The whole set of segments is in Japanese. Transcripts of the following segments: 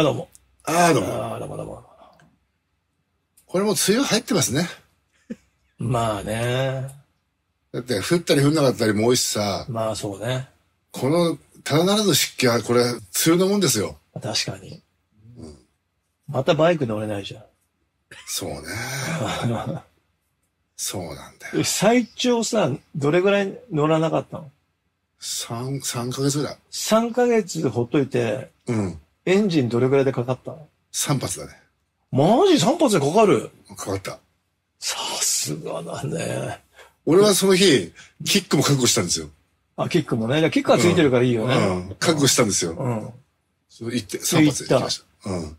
どうも。どうも。これも梅雨入ってますね。まあね。だって降ったり降んなかったりも多いしさ。まあそうね。このただならぬ湿気はこれ梅雨のもんですよ。確かに。うん、またバイク乗れないじゃん。そうね。そうなんだよ。最長さ、どれぐらい乗らなかったの？3ヶ月ぐらい。3ヶ月ほっといて、うん。エンジンどれぐらいでかかったの？3発だね。マジ ?3 発でかかる？かかった。さすがだね。俺はその日、キックも覚悟したんですよ。あ、キックもね。キックはついてるからいいよね。うん。うん、覚悟したんですよ。うん。それ行って、3発で行きました。うん。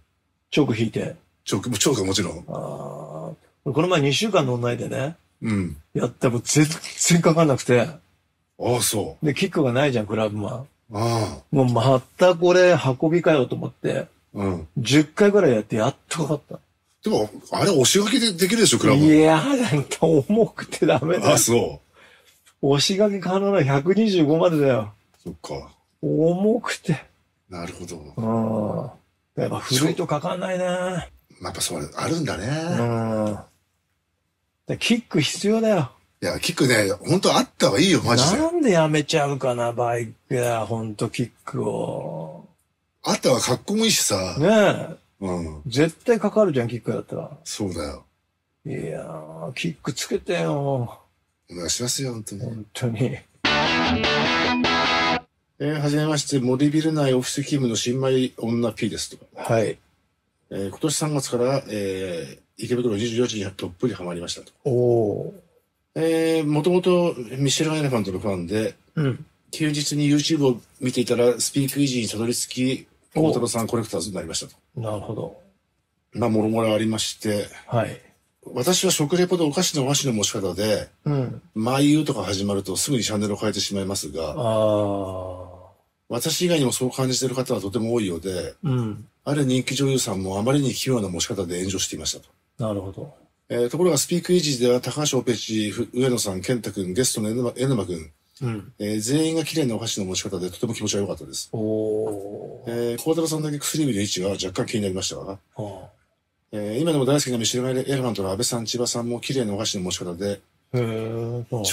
チョーク引いて。チョークはもちろん。ああ。この前2週間乗んないでね。うん。やったらもう全然かかんなくて。ああ、そう。で、キックがないじゃん、クラブマン。ああ。もうまたこれ運びかよと思って。うん。10回ぐらいやってやっとかかった。でも、あれ押し書きでできるでしょ、クラブマン。いやー、なんか重くてダメだ。ああ、そう。押し書き可能な125までだよ。そっか。重くて。なるほど。うん。やっぱ古いとかかんないね。やっぱそうあるんだね。うん。キック必要だよ。いや、キックね、ほんとあった方がいいよ、マジで。なんでやめちゃうかな、バイクや、ほんとキックを。あった方が格好もいいしさ。ねえ。うん。絶対かかるじゃん、キックだったら。そうだよ。いやー、キックつけてよ。お願いしますよ、ほんとに。ほんとに。はじめまして、森ビル内オフィス勤務の新米女 P ですとか。はい。今年3月から、池袋24時にどっぷりハマりましたと。おー。もともとミシェル・エレファントのファンで、うん、休日に YouTube を見ていたら、スピークイージーにたどり着き、大太郎さんコレクターズになりましたと。なるほど。まあ、もろもろありまして、はい。私は食レポでお菓子の和紙の持ち方で、うん。毎夕とか始まるとすぐにチャンネルを変えてしまいますが、あー。私以外にもそう感じている方はとても多いようで、うん。ある人気女優さんもあまりに奇妙な持ち方で炎上していましたと。なるほど。ところがスピークイージーでは高橋オペチ、上野さん、健太くん、ゲストの江沼くん、うん全員が綺麗なお箸の持ち方でとても気持ちが良かったです。おー。孝太郎さんだけ薬指の位置が若干気になりましたが、今でも大好きなミシェル・エレファントの安倍さん、千葉さんも綺麗なお箸の持ち方で、長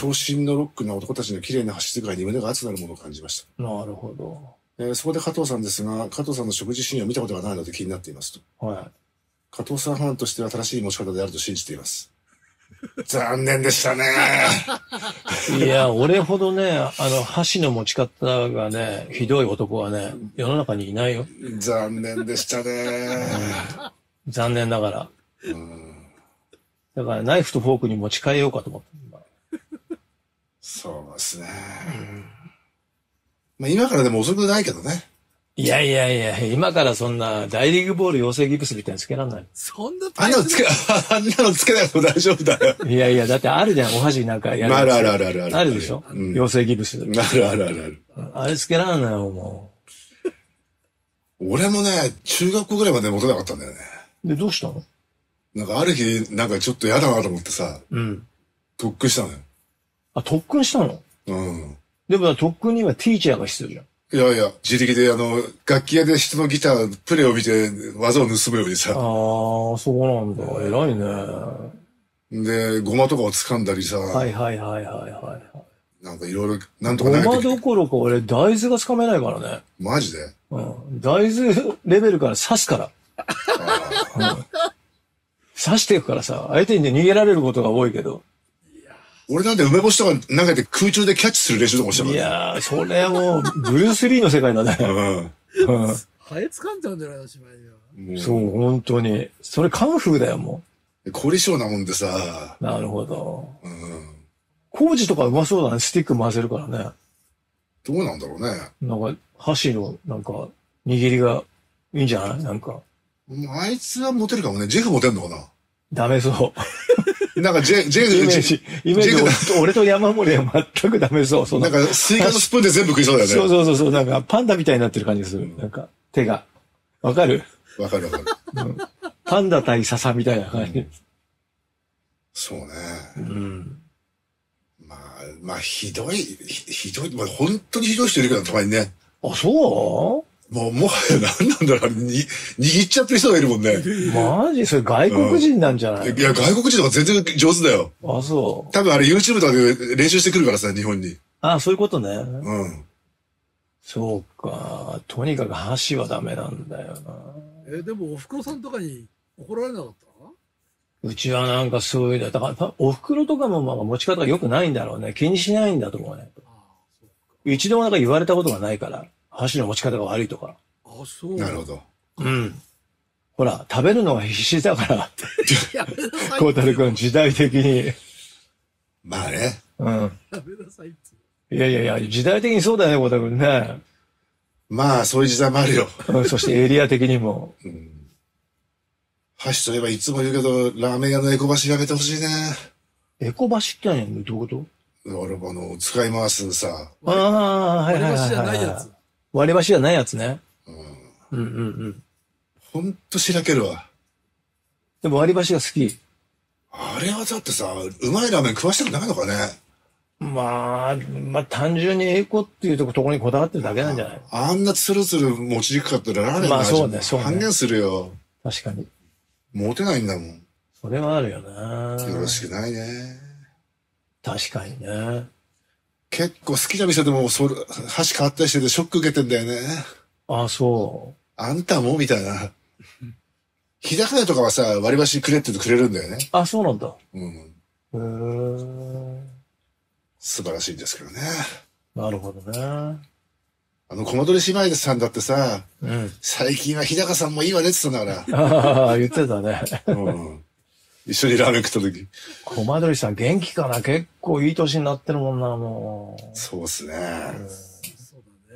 身のロックな男たちの綺麗な箸使いに胸が熱くなるものを感じました。なるほど。そこで加藤さんですが、加藤さんの食事シーンを見たことがないので気になっていますと。はい。加藤さんファンとしては正しい持ち方であると信じています。残念でしたね。いや、俺ほどね、箸の持ち方がね、ひどい男はね、世の中にいないよ。残念でしたね。残念ながら。だからナイフとフォークに持ち替えようかと思った。そうですね。まあ今からでも遅くないけどね。いやいやいや、今からそんな、大リーグボール養成ギプスみたいにつけらんない。そんなあんなのつけなくても大丈夫だよ。いやいや、だってあるじゃん、お箸なんかやる。ある。あるでしょ、うん、養成ギプス。ある。あれつけらんないよ、もう。俺もね、中学校ぐらいまで持てなかったんだよね。で、どうしたの？なんかある日、なんかちょっと嫌だなと思ってさ、うん。特訓したのよ。あ、特訓したの？うん。でも特訓にはティーチャーが必要じゃん。いやいや、自力で楽器屋で人のギター、プレイを見て技を盗むようにさ。ああ、そうなんだ。偉いね。で、ゴマとかを掴んだりさ。はい。なんかいろいろ、なんとか投げて。ゴマどころか俺、大豆が掴めないからね。マジで？うん。大豆レベルから刺すから。刺していくからさ、相手にね、逃げられることが多いけど。俺なんて梅干しとか投げて空中でキャッチする練習とかもしてたから。いやー、それはもう、ブルース・リーの世界だね。ハエ掴んじゃうんじゃないの、芝居は。そう、本当に。それカンフーだよ、もう。凝り性なもんでさ。なるほど。うん。工事とかうまそうだね、スティック回せるからね。どうなんだろうね。なんか、箸の、なんか、握りがいいんじゃない？なんか。あいつはモテるかもね。ジェフモテるのかな？ダメそう。なんかイメージ、俺と山盛りは全くダメそう。なんか、スイカのスプーンで全部食いそうだよね。そう。なんか、パンダみたいになってる感じする。なんか、手が。わかる。パンダ対笹みたいな感じ。そうね。うん。まあ、ひどい、本当にひどい人いるけど、たまにね。あ、そう？まあ、もはや何なんだろう、握っちゃってる人がいるもんね。マジそれ外国人なんじゃない、うん、いや、外国人とか全然上手だよ。あ、そう。多分あれ YouTube とかで練習してくるからさ、日本に。あ、そういうことね。うん。そうか。とにかく箸はダメなんだよな。でもお袋さんとかに怒られなかった？うちはなんかそういう、だから、お袋とかもまあ持ち方が良くないんだろうね。気にしないんだと思うね。一度もなんか言われたことがないから。箸の持ち方が悪いとか。あ、そう。なるほど。うん。ほら、食べるのが必死だから。コウタル君、時代的に。まあね。うん。食べなさいって。いやいやいや、時代的にそうだね、コウタル君ね。まあ、そういう時代もあるよ。うん、そしてエリア的にも。うん。箸といえばいつも言うけど、ラーメン屋のエコ箸やめてほしいね。エコ箸って何やねん、どういうこと？俺も使い回すさ。ああ、はいはいはい。割り箸じゃないやつ。割り箸じゃないやつね。うん。うんうんうん。ほんとしらけるわ。でも割り箸が好き。あれはだってさ、うまいラーメン食わしたくないのかね。まあ単純にエコっていうところにこだわってるだけなんじゃない？あんなツルツル持ちにくかったらラーメンの味も半減するよ。確かに。持てないんだもん。それはあるよな。よろしくないね。確かにね。結構好きな店でも箸変わったりしててショック受けてんだよね。ああ、そう。あんたもみたいな。日高屋とかはさ、割り箸くれってくれるんだよね。あ、そうなんだ。うん。素晴らしいんですけどね。なるほどね。小戻り姉妹さんだってさ、うん、最近は日高さんもいいわねって言ったんだから。ああ、言ってたね。うん。一緒にラーメン食った時。コマドリさん元気かな？結構いい年になってるもんな、もう。そうっすね。そうだ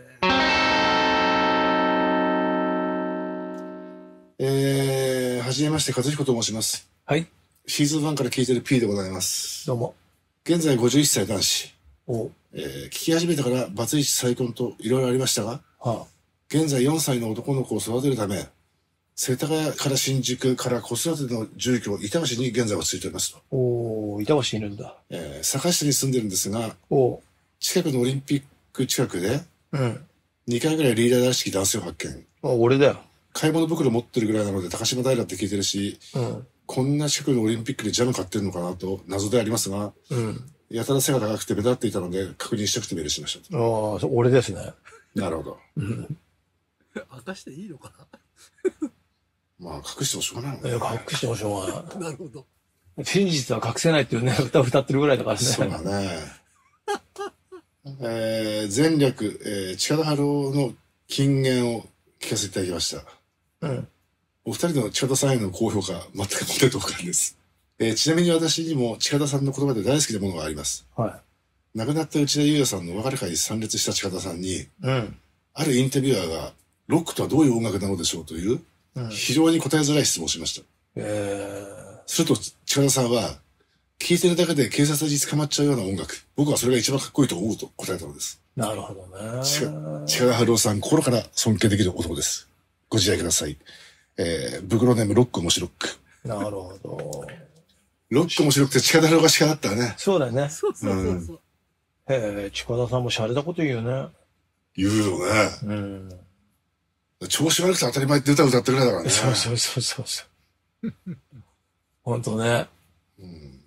ね。はじめまして、和彦と申します。はい。シーズン1から聞いてる P でございます。どうも。現在51歳男子。お。聞き始めてからバツイチ再婚といろいろありましたが、はあ、現在4歳の男の子を育てるため、世田谷から新宿から子育ての住居、板橋に現在落ち着いておりますと。おー、板橋にいるんだ。坂下に住んでるんですが、近くのオリンピック近くで、うん、2回ぐらいリーダーらしき男性を発見。あ、俺だよ。買い物袋持ってるぐらいなので、高島平って聞いてるし、うん、こんな近くのオリンピックでジャム買ってるのかなと謎でありますが、うん、やたら背が高くて目立っていたので、確認したくてメールしました。ああ、俺ですね。なるほど。うん、明かしていいのかな。まあ、隠してもしょうがないもんね。隠してもしょうがない。なるほど。真実は隠せないっていうね、歌を歌ってるぐらいだからね。そうだね。前略、近田春夫の金言を聞かせていただきました。うん。お二人の近田さんへの高評価、全く持てとおかんです。ちなみに私にも近田さんの言葉で大好きなものがあります。はい。亡くなった内田裕也さんのお別れ会に参列した近田さんに、うん。あるインタビュアーが、ロックとはどういう音楽なのでしょうという、うん、非常に答えづらい質問をしました。すると、近田さんは、聴いてるだけで警察に捕まっちゃうような音楽。僕はそれが一番かっこいいと思うと答えたのです。なるほどね。近田春夫さん、心から尊敬できる男です。ご自愛ください。袋ネーム、ロック面白く。なるほど。ロック面白くて近田春夫が近だったね。そうだね。そうそうそう。近田さんも洒落たこと言うね。言うよね。うん。調子悪くて当たり前って歌を歌ってるぐらいだからね。そうそうそうそう。ほんとね。うん、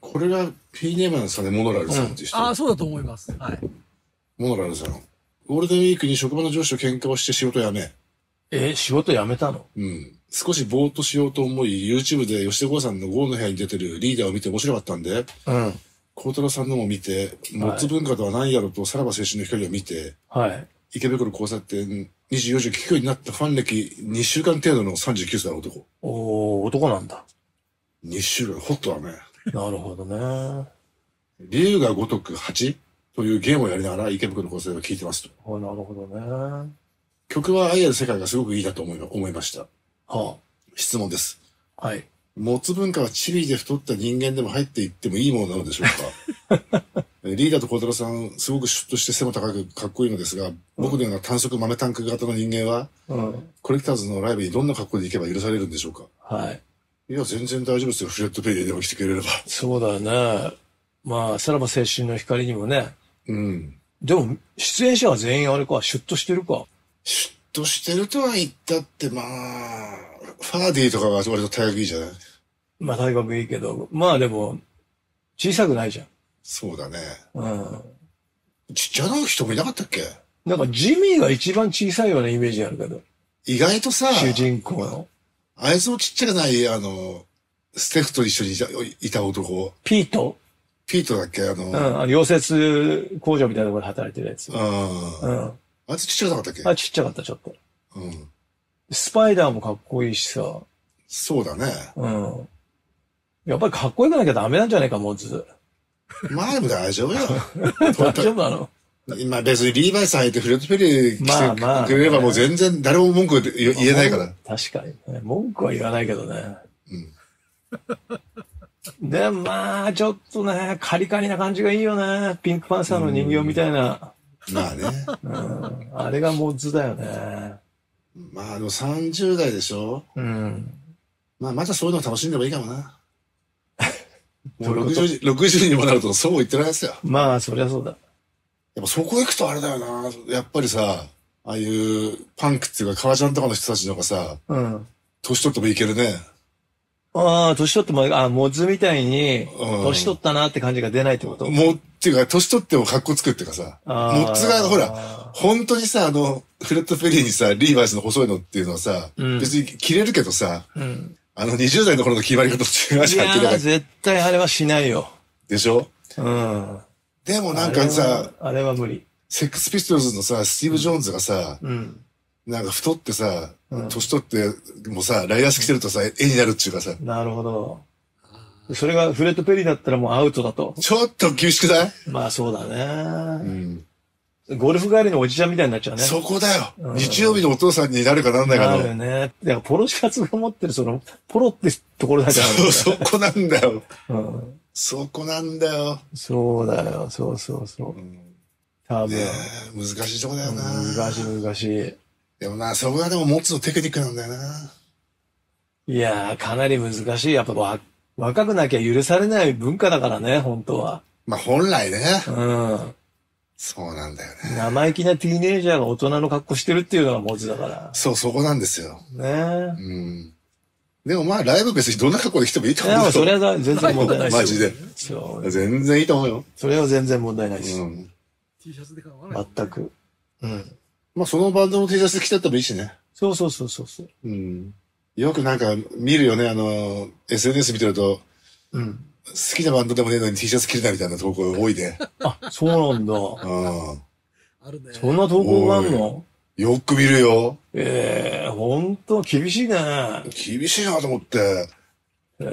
これが P ネームなんですかね、モノラルさんっていう人。ああ、そうだと思います。はい。モノラルさん。ゴールデンウィークに職場の上司と喧嘩をして仕事辞め。仕事辞めたの？うん。少しぼーっとしようと思い、YouTube で吉田豪さんの豪の部屋に出てるリーダーを見て面白かったんで、うん。孝太郎さんのも見て、モッツ文化とは何やろとさらば青春の光を見て、はい。池袋交差点24時聞くようになったファン歴2週間程度の39歳の男。おー、男なんだ。2週間、ホットだね。なるほどね。理由が如く8というゲームをやりながら池袋交差点を聴いてますと。あ、なるほどね。曲は愛ある世界がすごくいいだと思いました。はあ。質問です。はい。モツ文化はチビで太った人間でも入っていってもいいものなのでしょうか。リーダーと孝太郎さん、すごくシュッとして背も高くかっこいいのですが、僕のような短足豆タンク型の人間は、うん、コレクターズのライブにどんな格好で行けば許されるんでしょうか。はい。いや、全然大丈夫ですよ。フレットペイでも来てくれれば。そうだよね。まあ、さらば青春の光にもね、うん。でも、出演者は全員あれか、シュッとしてるか。シュッとしてるとは言ったって、まあ、ファーディーとかが割と体格いいじゃない？まあ体格いいけど、まあでも、小さくないじゃん。そうだね。うん。ちっちゃな人もいなかったっけ？なんかジミーが一番小さいようなイメージあるけど。意外とさ、主人公の。あいつもちっちゃくない、ステフと一緒にいた男。ピートだっけうん、溶接工場みたいなところで働いてるやつ。うん。あいつちっちゃかったっけ？あ、ちっちゃかった、ちょっと。うん。スパイダーもかっこいいしさ。そうだね。うん。やっぱりかっこよくなきゃダメなんじゃないか、モッズ。まあでも大丈夫よ。大丈夫なの？今別にリーバイス履いてフレッドペリー着てくれればもう全然誰も文句言えないから。確かに。文句は言わないけどね。うん。で、まあ、ちょっとね、カリカリな感じがいいよね。ピンクパンサーの人形みたいな。まあね。うん。あれがモッズだよね。まあでも30代でしょ？うん。まあまたそういうの楽しんでもいいかもな。もう60にもなるとそう言ってないですよ。まあ、そりゃそうだ。やっぱそこ行くとあれだよな。やっぱりさ、ああいうパンクっていうか、革ジャンとかの人たちの方がさ、うん。年取ってもいけるね。ああ、年取っても、ああ、モズみたいに、年取ったなって感じが出ないってこと？もう、っていうか、年取っても格好つくっていうかさ、モッズがほら、本当にさ、フレッド・ペリーにさ、リーバイスの細いのっていうのはさ、うん、別に着れるけどさ、うん。20代の頃の決まり方と違うじゃんっていうか。絶対あれはしないよ。でしょ？うん。でもなんかさ、あれは無理。セックスピストルズのさ、スティーブ・ジョーンズがさ、うん、なんか太ってさ、年取ってもさ、ライダース着てるとさ、絵になるっていうかさ。なるほど。それがフレッド・ペリーだったらもうアウトだと。ちょっと厳しくない？まあそうだね。うん。ゴルフ帰りのおじちゃんみたいになっちゃうね。そこだよ。うん、日曜日のお父さんになるかなんないかの。なるね。だからポロシャツが持ってるその、ポロってところだから、ね。そう、そこなんだよ。うん。そこなんだよ。そうだよ。そうそうそう。多分。難しいとこだよな。難しい。でもな、そこがでもモッズのテクニックなんだよな。いやー、かなり難しい。やっぱ若くなきゃ許されない文化だからね、本当は。まあ本来ね。うん。そうなんだよね。生意気なティーネイジャーが大人の格好してるっていうのがモッズだから。そう、そこなんですよ。ねー。うん。でもまあ、ライブ別にどんな格好で来てもいいと思うよ。いや、それは全然問題ないですよ。マジで。そう。全然いいと思うよ。それは全然問題ないです。うん。T シャツで買わない。全く。うん。まあ、そのバンドの T シャツ着てったらいいしね。そう。うん。よくなんか見るよね、SNS 見てると、うん。好きなバンドでもねえのに T シャツ着れないみたいな投稿多いで。あ、そうなんだ。うん。あるね。そんな投稿があるの？よく見るよ。ええー、ほんと、厳しいね。厳しいなと思って。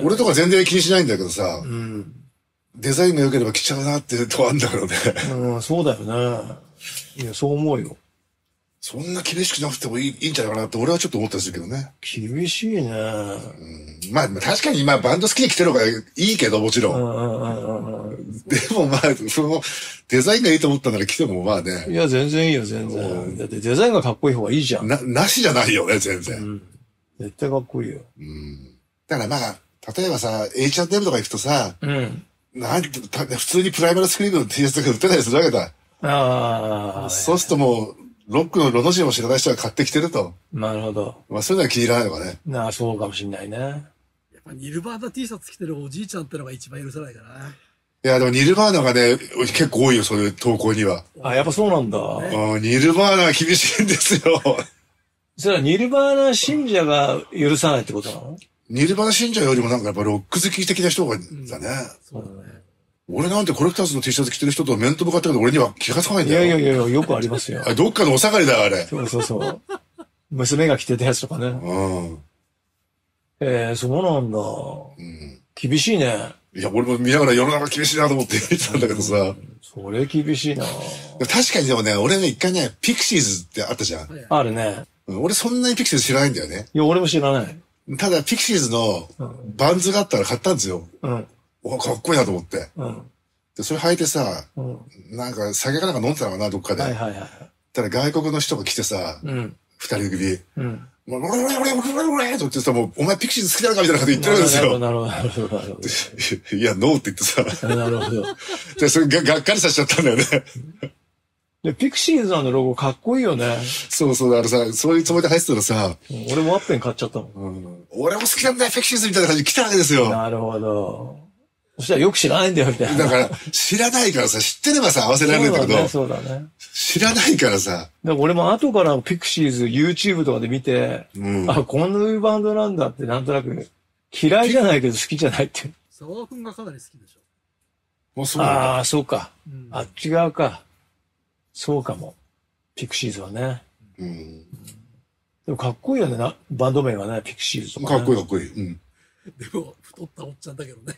俺とか全然気にしないんだけどさ。うん。デザインが良ければ着ちゃうなっていうとあんだけどね。うん、そうだよね。いや、そう思うよ。そんな厳しくなくてもいいんじゃないかなって俺はちょっと思ったりするけどね。厳しいね。うん。まあ、確かに今バンド好きで着てる方がいいけど、もちろん。でもまあ、デザインがいいと思ったなら着てもまあね。いや、全然いいよ、全然。だってデザインがかっこいい方がいいじゃん。なしじゃないよね、全然。うん。絶対かっこいいよ。うん。だからまあ、例えばさ、H&M とか行くとさ、うん。普通にプライマルスクリーンの T シャツとか売ってたりするわけだ。ああ。そうするともう、ロックのロの字も知らない人が買ってきてると。なるほど。まあそういうのは気に入らないのかね。なあ、そうかもしんないね。やっぱニルバーナ T シャツ着てるおじいちゃんってのが一番許さないかな。いや、でもニルバーナがね、結構多いよ、そういう投稿には。あ、やっぱそうなんだ。うん、ニルバーナは厳しいんですよ。それはニルバーナ信者が許さないってことなの？ニルバーナ信者よりもなんかやっぱロック好き的な人がだね。そうだね。俺なんてコレクターズの T シャツ着てる人と面と向かってるけど俺には気がつかないんだよ。いや、よくありますよ。どっかのお下がりだよ、あれ。そう。娘が着てたやつとかね。うん。そうなんだ。うん。厳しいね。いや、俺も見ながら世の中厳しいなと思って見てたんだけどさ。うん、それ厳しいな。確かにでもね、俺ね、一回ね、ピクシーズってあったじゃん。あるね。俺そんなにピクシーズ知らないんだよね。いや、俺も知らない。ただ、ピクシーズのバンズがあったら買ったんですよ。うん。お、かっこいいなと思って。うん。で、それ履いてさ、なんか酒かなんか飲んでたのかな、どっかで。ただ外国の人が来てさ、二人組。うん。もう、俺と言ってさ、もう、お前ピクシーズ好きなのかみたいなこと言ってるんですよ。なるほど。いや、ノーって言ってさ。なるほど。で、それがっかりさせちゃったんだよね。で、ピクシーズさんのロゴかっこいいよね。そうそう、あのさ、そういうつもりで入ってたらさ、俺もワッペン買っちゃったもん。うん、俺も好きなんだよ、ピクシーズみたいな感じで来たわけですよ。なるほど。そしたらよく知らないんだよ、みたいな。だから、知らないからさ、知ってればさ、合わせられるんだけど。そうだね、そうだね。知らないからさ。だから俺も後からピクシーズ、YouTube とかで見て、うん、あ、このバンドなんだって、なんとなく、嫌いじゃないけど好きじゃないって。沢尾くんがかなり好きでしょ。あ、そうなんだ。ああ、そうか。うん、あ、違うか。そうかも。ピクシーズはね。うん。でもかっこいいよね、バンド名がね、ピクシーズとか、ね。かっこいいかっこいい。うん。でも、太ったおっちゃんだけどね。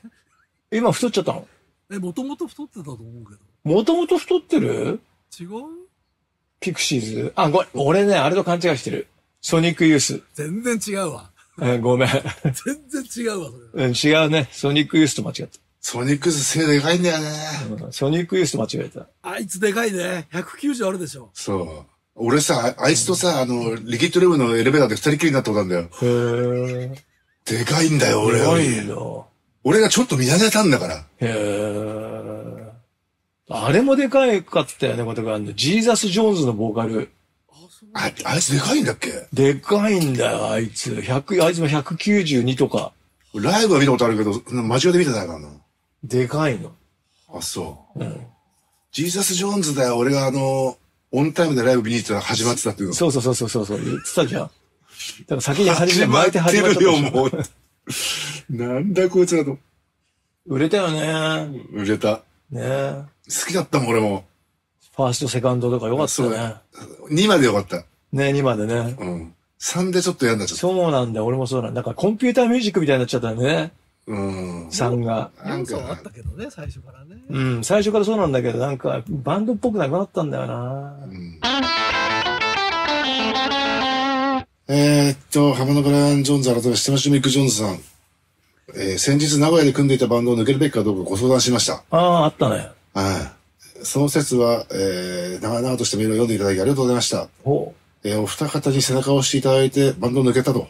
今太っちゃったの？え、もともと太ってたと思うけど。もともと太ってる？違う？ピクシーズ。あ、ごめん。俺ね、あれと勘違いしてる。ソニックユース。全然違うわ。ごめん。全然違うわ、それ。うん、違うね。ソニックユースと間違った。ソニックユース背でかいんだよね、うん。ソニックユースと間違えた。あいつでかいね。190あるでしょ。そう。俺さ、あいつとさ、リキッドレブのエレベーターで二人きりになったことあるんだよ。へぇー。でかいんだよ、俺より。でかいよ。俺がちょっと見慣れたんだから。へぇー。あれもでかいかって言ったよね、ことがあるんで。ジーザス・ジョーンズのボーカル。あいつでかいんだっけ？でかいんだよ、あいつ。あいつも192とか。ライブは見たことあるけど、間近で見てないからな。でかいの。あ、そう。うん。ジーザス・ジョーンズだよ、俺がオンタイムでライブ見に行ったら始まってたっていうの。そうそうそうそうそう、言ってたじゃん。だから先に巻いて始まってるよ、もう。なんだこいつだと。売れたよね。売れた。ね、好きだったもん、俺も。ファースト、セカンドとかよかったね。2までよかった。ね、2までね。うん。3でちょっと嫌になっちゃった。そうなんだよ、俺もそうなんだ。なんかコンピューターミュージックみたいになっちゃったね。うん。3が。なんかあったけどね、最初からね。うん、最初からそうなんだけど、なんかバンドっぽくなくなったんだよな。うん。ハマのブライアン・ジョーンズ改め、ステマシュ・ミック・ジョーンズさん。先日名古屋で組んでいたバンドを抜けるべきかどうかご相談しました。ああ、あったね。はい。その説は、長々としてメールを読んでいただきありがとうございました。おお二方に背中を押していただいてバンドを抜けたと。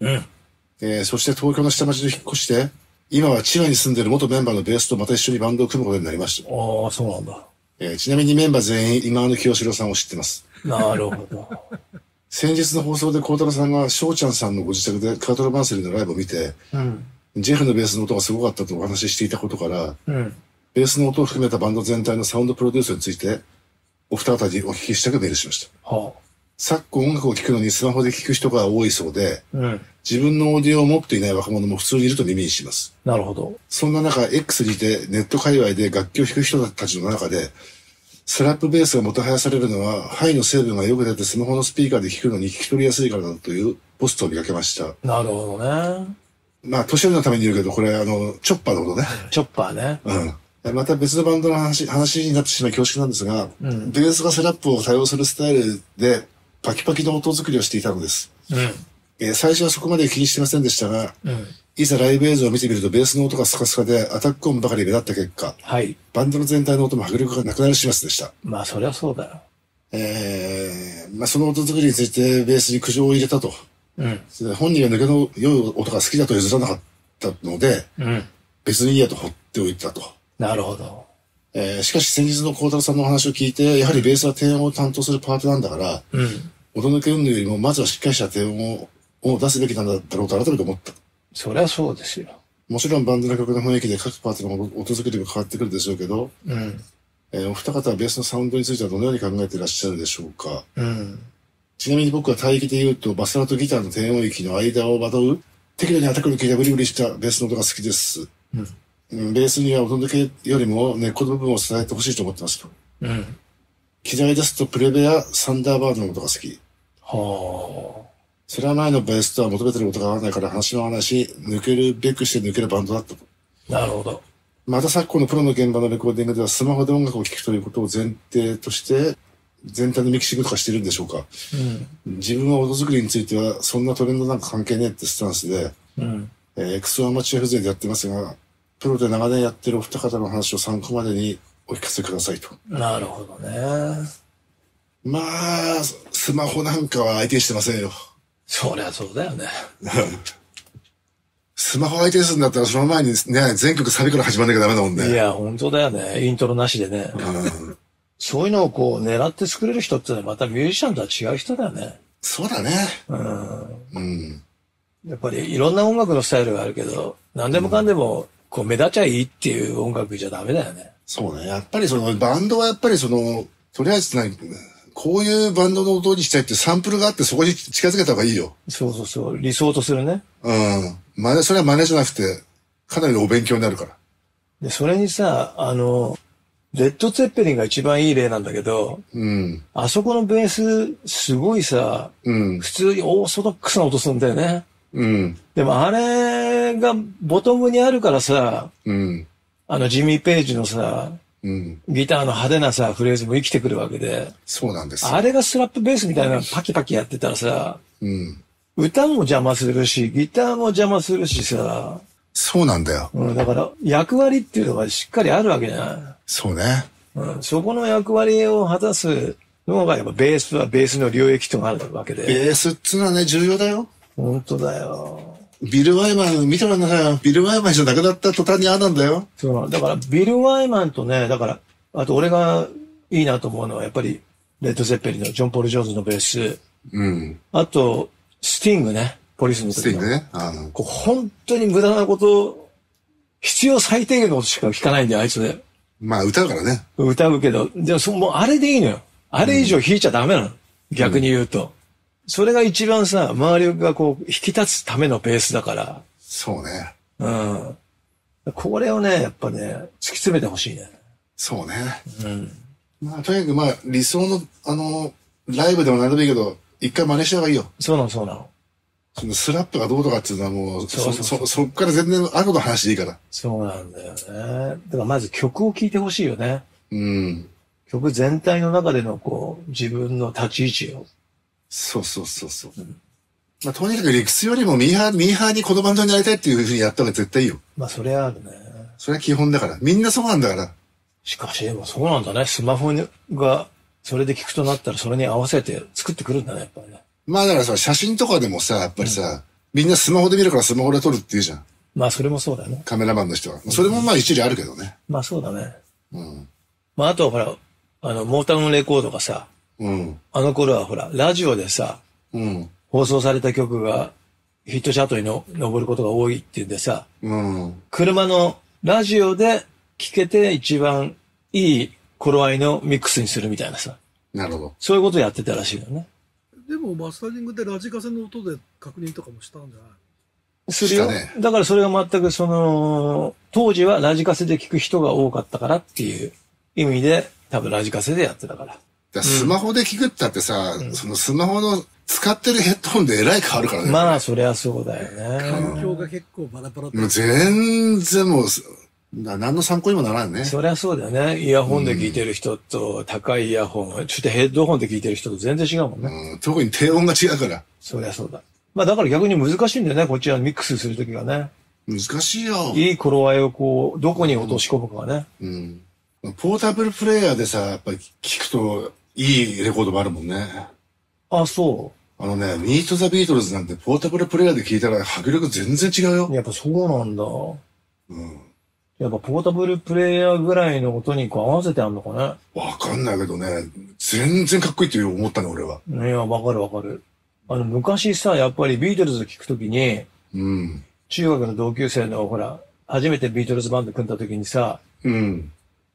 うん。そして東京の下町に引っ越して、今は千葉に住んでいる元メンバーのベースとまた一緒にバンドを組むことになりました。ああ、そうなんだ。ちなみにメンバー全員、今の清志郎さんを知ってます。なるほど。先日の放送で孝太郎さんが翔ちゃんさんのご自宅でカートラバンセリーのライブを見て、うん、ジェフのベースの音がすごかったとお話ししていたことから、うん、ベースの音を含めたバンド全体のサウンドプロデュースについてお二方にお聞きしたくメールしました、はあ、昨今音楽を聴くのにスマホで聴く人が多いそうで、うん、自分のオーディオを持っていない若者も普通にいると耳にします。なるほど。そんな中 X にてネット界隈で楽器を弾く人たちの中でスラップベースがもてはやされるのは、ハイの成分がよく出てスマホのスピーカーで聴くのに聞き取りやすいからだというポストを見かけました。なるほどね。まあ、年寄りのために言うけど、これ、チョッパーのことね。チョッパーね。うん。また別のバンドの話になってしまい恐縮なんですが、うん、ベースがスラップを多用するスタイルで、パキパキの音作りをしていたのです。うん。最初はそこまで気にしてませんでしたが、うん、いざライブ映像を見てみるとベースの音がスカスカでアタック音ばかり目立った結果、はい、バンドの全体の音も迫力がなくなる始末でした。まあそりゃそうだよ。まあその音作りについてベースに苦情を入れたと。うん、本人は抜けの良い音が好きだと譲らなかったので、うん、別にいいやと放っておいたと。なるほど。しかし先日の孝太郎さんのお話を聞いて、やはりベースは低音を担当するパートなんだから、うん、音抜け云々よりもまずはしっかりした低音を出すべきなんだろうと改めて思った。そりゃそうですよ。もちろんバンドの曲の雰囲気で各パーツの音作りが変わってくるでしょうけど、うん、お二方はベースのサウンドについてはどのように考えていらっしゃるでしょうか。うん、ちなみに僕は帯域で言うと、バスラとギターの低音域の間をまとう、適度にアタックの効いたブリブリしたベースの音が好きです。うん、ベースには音抜けよりも根っこの部分を伝えてほしいと思ってますと。うん、嫌いですとプレベやサンダーバードの音が好き。はぁ。それは前のベースとは求めてることが合わないから話も合わないし、抜けるべくして抜けるバンドだったと。なるほど。また昨今のプロの現場のレコーディングではスマホで音楽を聴くということを前提として、全体のミキシングとかしてるんでしょうか。うん、自分は音作りについては、そんなトレンドなんか関係ねえってスタンスで、うん、クソアマチュア風情でやってますが、プロで長年やってるお二方の話を参考までにお聞かせくださいと。なるほどね。まあ、スマホなんかは相手してませんよ。そりゃそうだよね。スマホ相手にするんだったらその前にね、全曲サビから始まんなきゃダメだもんね。いや、本当だよね。イントロなしでね。そういうのをこう狙って作れる人ってのはまたミュージシャンとは違う人だよね。そうだね。うん。やっぱりいろんな音楽のスタイルがあるけど、何でもかんでもこう目立ちゃいいっていう音楽じゃダメだよね。そうね。やっぱりそのバンドはやっぱりその、とりあえずこういうバンドの音にしたいってサンプルがあってそこに近づけた方がいいよ。そうそうそう。理想とするね。うん。それは真似じゃなくて、かなりのお勉強になるから。で、それにさ、レッド・ツェッペリンが一番いい例なんだけど、うん、あそこのベース、すごいさ、うん、普通にオーソドックスな音するんだよね。うん、でもあれがボトムにあるからさ、うん、ジミー・ペイジのさ、うん、ギターの派手なさ、フレーズも生きてくるわけで。そうなんです。あれがスラップベースみたいなのパキパキやってたらさ、うん、歌も邪魔するし、ギターも邪魔するしさ、そうなんだよ。うん、だから、役割っていうのがしっかりあるわけじゃない。そうね。うん、そこの役割を果たすのが、やっぱベースはベースの領域となるわけで。ベースっていうのはね、重要だよ。本当だよ。ビル・ワイマン、見てごらんなさいよ。ビル・ワイマンじゃなくなった途端にああなんだよ。そう、だから、ビル・ワイマンとね、だから、あと俺がいいなと思うのは、やっぱり、レッド・ゼッペリンのジョン・ポール・ジョーンズのベース。うん。あと、スティングね。ポリスの時のね、こう本当に無駄なこと、必要最低限のことしか聞かないんだよ、あいつで。まあ、歌うからね。歌うけど、でももうあれでいいのよ。あれ以上弾いちゃダメなの。うん、逆に言うと。それが一番さ、周りがこう、引き立つためのベースだから。そうね。うん。これをね、やっぱね、突き詰めてほしいね。そうね。うん。まあ、とにかくまあ、理想の、ライブでも何でもいいけど、一回真似した方がいいよ。そうなの、そうなの。そのスラップがどうとかっていうのはもう、そっから全然後の話でいいから。そうなんだよね。だからまず曲を聴いてほしいよね。うん。曲全体の中でのこう、自分の立ち位置を。そうそうそうそう。うん、まあとにかく理屈よりもミーハーにこのバンドになりたいっていうふうにやった方が絶対いいよ。まあそれはあるね。それは基本だから。みんなそうなんだから。しかし、そうなんだね。スマホが、それで聴くとなったらそれに合わせて作ってくるんだね、やっぱりね。まあだからさ、写真とかでもさ、やっぱりさ、みんなスマホで見るからスマホで撮るっていうじゃん。まあそれもそうだね。カメラマンの人は。それもまあ一理あるけどね。まあそうだね。うん。まああとはほら、モータウンレコードがさ、うん。あの頃はほら、ラジオでさ、うん。放送された曲がヒットチャートに上ることが多いっていうんでさ、うん。車のラジオで聴けて一番いい頃合いのミックスにするみたいなさ。なるほど。そういうことをやってたらしいよね。でもマスタリングでラジカセの音で確認とかもしたんじゃないするよ、ね、だからそれが全くその、当時はラジカセで聞く人が多かったからっていう意味で、多分ラジカセでやってたから。スマホで聞くったってさ、うん、そのスマホの使ってるヘッドホンでえらい変わるからね。まあそりゃそうだよね。環境が結構バラバラだ。もう全然もう、何の参考にもならんね。そりゃそうだよね。イヤホンで聞いてる人と、高いイヤホン、そしてヘッドホンで聞いてる人と全然違うもんね。うん、特に低音が違うから。そりゃそうだ。まあだから逆に難しいんだよね、こっちはミックスするときがね。難しいよ。いい頃合いをこう、どこに落とし込むかがね。うん。うん、ポータブルプレイヤーでさ、やっぱり聞くと、いいレコードもあるもんね。あ、そう。ミート・ザ・ビートルズなんて、ポータブルプレイヤーで聞いたら迫力全然違うよ。やっぱそうなんだ。うん。やっぱポータブルプレイヤーぐらいの音にこう合わせてあんのかね。わかんないけどね。全然かっこいいって思ったね、俺は。いや、わかるわかる。昔さ、やっぱりビートルズ聴くときに、うん、中学の同級生の、ほら、初めてビートルズバンド組んだときにさ、うん、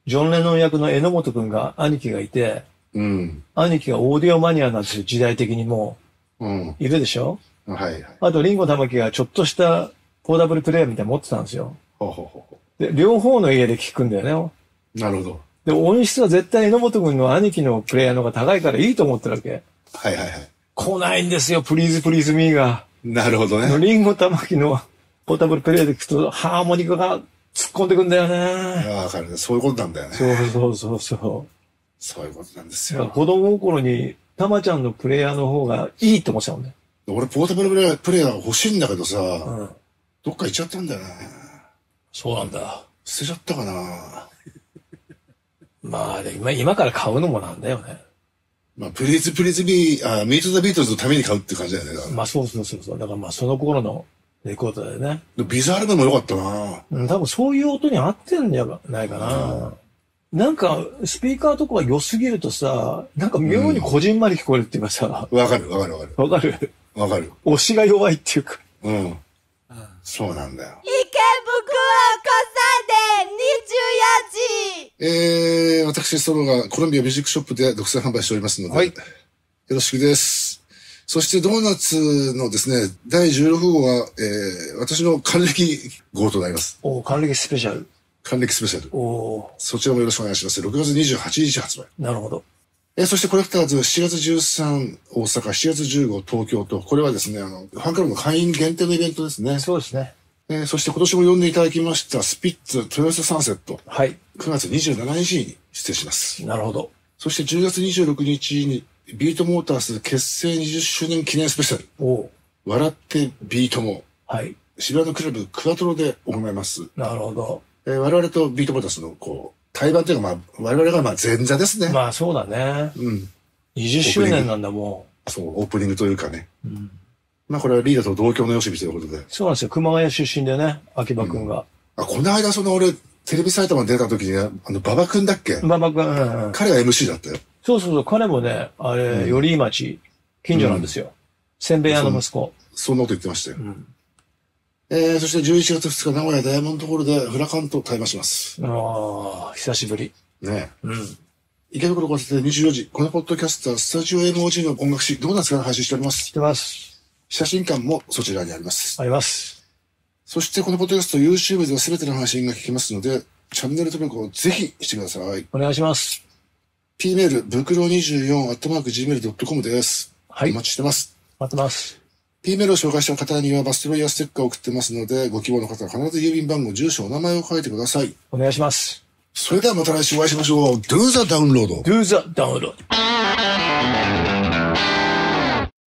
ジョン・レノン役の榎本くんが、兄貴がいて、うん、兄貴がオーディオマニアなんですよ、時代的にもう。うん、いるでしょ、はいはい。あと、リンゴ玉木がちょっとしたポータブルプレイヤーみたいなの持ってたんですよ。ほうほうほう。で、両方の家で聞くんだよね。なるほど。で、音質は絶対榎本くんの兄貴のプレイヤーの方が高いからいいと思ってるわけ。はいはいはい。来ないんですよ、プリーズプリーズミーが。なるほどね。リンゴ玉木のポータブルプレイヤーで聞くとハーモニカが突っ込んでくんだよね。わかる。そういうことなんだよね。そうそうそうそう。そういうことなんですよ。子供心にたまちゃんのプレイヤーの方がいいと思ってたもんね。俺、ポータブルプレイヤー欲しいんだけどさ、うん、どっか行っちゃったんだよね。そうなんだ。捨てちゃったかな。まあ、今から買うのもなんだよね。まあ、プリーズプリーズビー、ミート・ザ・ビートルズのために買うって感じだよね。まあ、そうそうそう。だからまあ、その頃のレコードだよね。ビザアルバムも良かったな。うん、多分そういう音に合ってんじゃないかな。なんか、スピーカーとかが良すぎるとさ、なんか妙にこじんまり聞こえるっていうかさ。わかるわかるわかる。わかるわかる。推しが弱いっていうか。うん。そうなんだよ。池袋交差点24時。私、ソロがコロンビアミュージックショップで独占販売しておりますので。はい。よろしくです。そして、ドーナツのですね、第16号は、私の還暦号となります。おー、還暦スペシャル。還暦スペシャル。おー。そちらもよろしくお願いします。6月28日発売。なるほど。そしてコレクターズ7月13大阪、7月15東京と、これはですね、ファンクラブの会員限定のイベントですね。そうですね。そして今年も呼んでいただきました、スピッツ、豊洲サンセット。はい。9月27日に出演します。なるほど。そして10月26日に、ビートモータース結成20周年記念スペシャル。お笑ってビートも。はい。渋谷のクラブクワトロで行います。なるほど。我々とビートモータースのこう、対バンというかまあ、我々がまあ前座ですね。まあそうだね。うん。20周年なんだもん。そう、オープニングというかね。うん。まあこれはリーダーと同郷のよしみということで。そうなんですよ。熊谷出身でね、秋葉くんが。うん、あ、この間その俺、テレビ埼玉に出た時に、馬場くんだっけ馬場くん。うん、彼が MC だったよ。そうそうそう、彼もね、あれ、寄居町、近所なんですよ。せんべい屋の息子。そんなこと言ってましたよ。うん、そして11月2日、名古屋ダイヤモンドホールで、フラカンと対話します。ああ、久しぶり。ねえ。うん。池袋交差点24時、このポッドキャスター、スタジオ MOG の音楽誌、ドーナツから配信しております。してます。写真館もそちらにあります。あります。そしてこのポッドキャスト、YouTube では全ての配信が聞けますので、チャンネル登録をぜひしてください。お願いします。P メール、bukuro24@gmail.com です。はい。お待ちしてます。待ってます。P メールを紹介した方にはバストロイヤーステッカーを送ってますので、ご希望の方は必ず郵便番号、住所、お名前を書いてください。お願いします。それではまた来週お会いしましょう。Do the download. Do the download.